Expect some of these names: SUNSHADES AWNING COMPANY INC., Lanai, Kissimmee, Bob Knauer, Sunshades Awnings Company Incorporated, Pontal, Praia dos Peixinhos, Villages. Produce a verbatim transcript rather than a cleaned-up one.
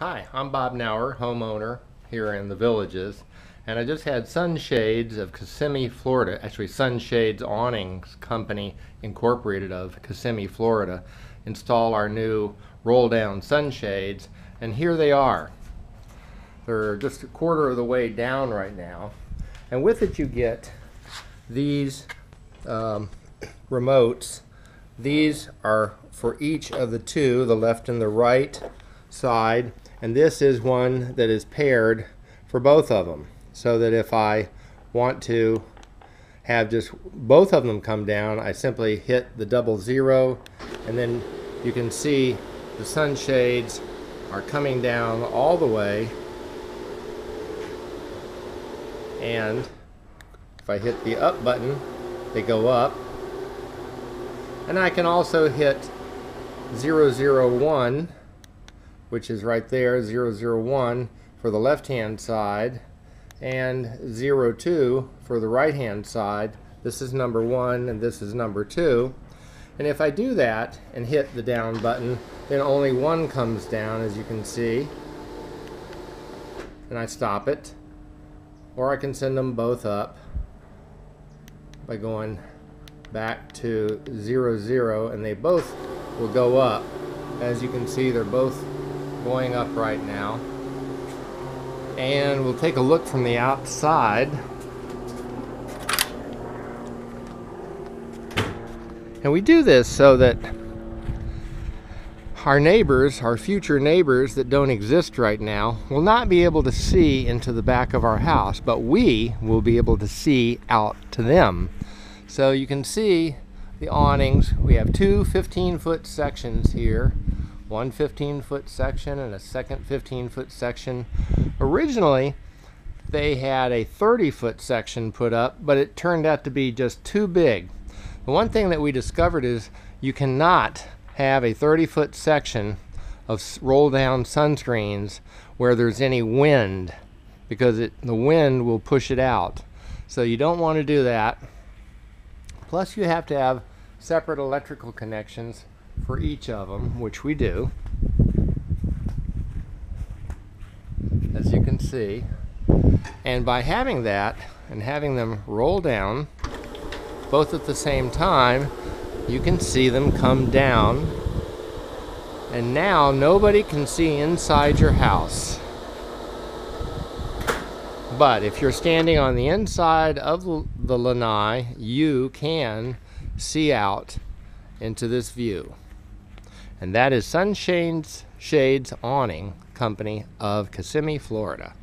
Hi, I'm Bob Knauer, homeowner here in the Villages, and I just had Sunshades of Kissimmee, Florida, actually Sunshades Awnings Company Incorporated of Kissimmee, Florida, install our new roll-down sunshades, and here they are. They're just a quarter of the way down right now, and with it you get these um, remotes. These are for each of the two, the left and the right side. And this is one that is paired for both of them, so that if I want to have just both of them come down, I simply hit the double zero, and then you can see the sunshades are coming down all the way. And if I hit the up button, they go up. And I can also hit zero zero one, which is right there, zero zero one for the left-hand side, and zero two for the right-hand side. This is number one, and this is number two. And if I do that and hit the down button, then only one comes down, as you can see. And I stop it. Or I can send them both up by going back to zero zero, and they both will go up. As you can see, they're both going up right now. And we'll take a look from the outside. And we do this so that our neighbors, our future neighbors that don't exist right now, will not be able to see into the back of our house, but we will be able to see out to them. So you can see the awnings. We have two fifteen foot sections here. One fifteen foot section and a second fifteen foot section. Originally, they had a thirty foot section put up, but it turned out to be just too big. The one thing that we discovered is you cannot have a thirty foot section of roll down sunscreens where there's any wind, because it, the wind will push it out. So you don't want to do that. Plus you have to have separate electrical connections for each of them, which we do, as you can see. And by having that and having them roll down both at the same time, you can see them come down, and now nobody can see inside your house. But if you're standing on the inside of the lanai, you can see out into this view. And that is Sunshades Awnings Company of Kissimmee, Florida.